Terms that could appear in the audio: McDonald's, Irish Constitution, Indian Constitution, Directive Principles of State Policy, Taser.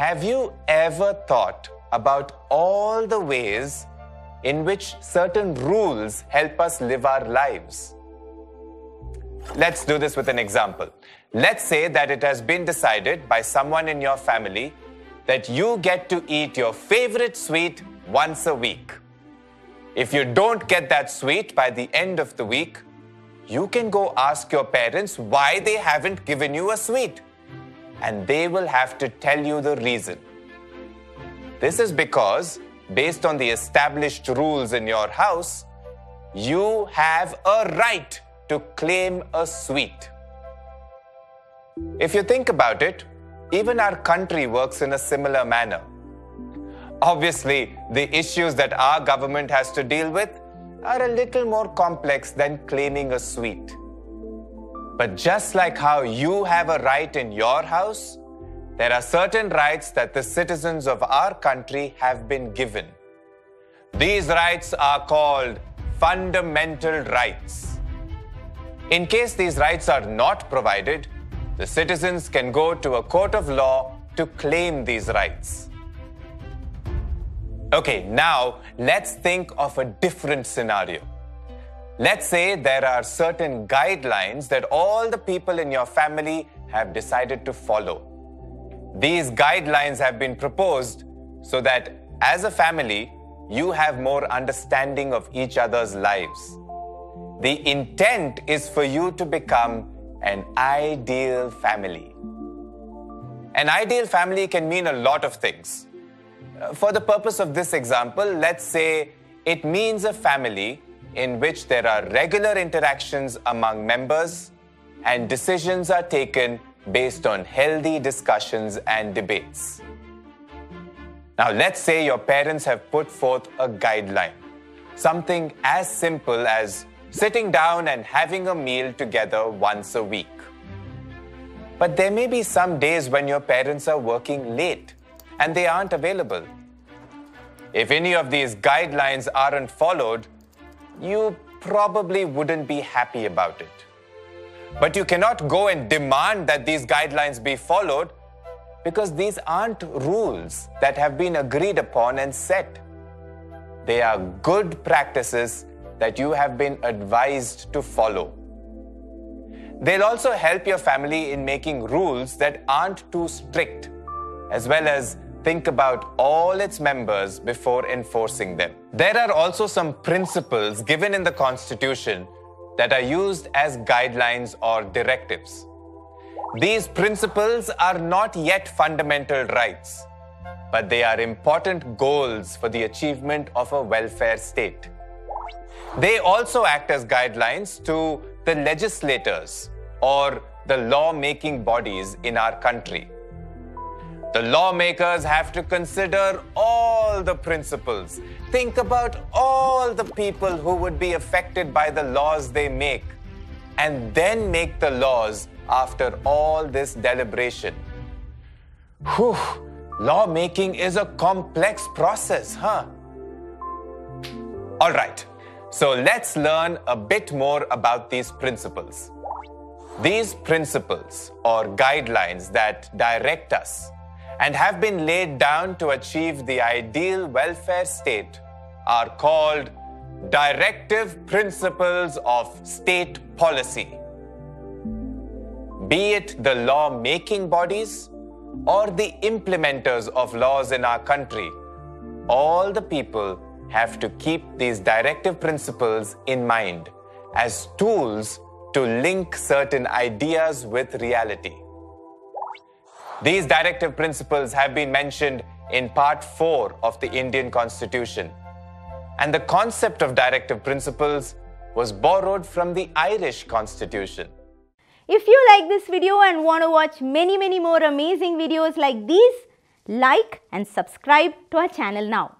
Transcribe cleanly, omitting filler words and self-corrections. Have you ever thought about all the ways in which certain rules help us live our lives? Let's do this with an example. Let's say that it has been decided by someone in your family that you get to eat your favorite sweet once a week. If you don't get that sweet by the end of the week, you can go ask your parents why they haven't given you a sweet, and they will have to tell you the reason. This is because, based on the established rules in your house, you have a right to claim a sweet. If you think about it, even our country works in a similar manner. Obviously, the issues that our government has to deal with are a little more complex than claiming a sweet. But just like how you have a right in your house, there are certain rights that the citizens of our country have been given. These rights are called fundamental rights. In case these rights are not provided, the citizens can go to a court of law to claim these rights. Okay, now let's think of a different scenario. Let's say there are certain guidelines that all the people in your family have decided to follow. These guidelines have been proposed so that as a family, you have more understanding of each other's lives. The intent is for you to become an ideal family. An ideal family can mean a lot of things. For the purpose of this example, let's say it means a family in which there are regular interactions among members and decisions are taken based on healthy discussions and debates. Now, let's say your parents have put forth a guideline, something as simple as sitting down and having a meal together once a week. But there may be some days when your parents are working late and they aren't available. If any of these guidelines aren't followed, you probably wouldn't be happy about it. But you cannot go and demand that these guidelines be followed because these aren't rules that have been agreed upon and set. They are good practices that you have been advised to follow. They'll also help your family in making rules that aren't too strict, as well as think about all its members before enforcing them. There are also some principles given in the Constitution that are used as guidelines or directives. These principles are not yet fundamental rights, but they are important goals for the achievement of a welfare state. They also act as guidelines to the legislators or the law-making bodies in our country. The lawmakers have to consider all the principles. Think about all the people who would be affected by the laws they make, and then make the laws after all this deliberation. Whew, lawmaking is a complex process, huh? All right, so let's learn a bit more about these principles. These principles or guidelines that direct us and have been laid down to achieve the ideal welfare state are called Directive Principles of State Policy. Be it the law-making bodies or the implementers of laws in our country, all the people have to keep these directive principles in mind as tools to link certain ideas with reality. These directive principles have been mentioned in Part 4 of the Indian Constitution. And the concept of directive principles was borrowed from the Irish Constitution. If you like this video and want to watch many more amazing videos like these, like and subscribe to our channel now.